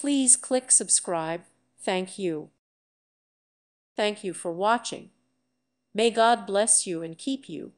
Please click subscribe. Thank you. Thank you for watching. May God bless you and keep you.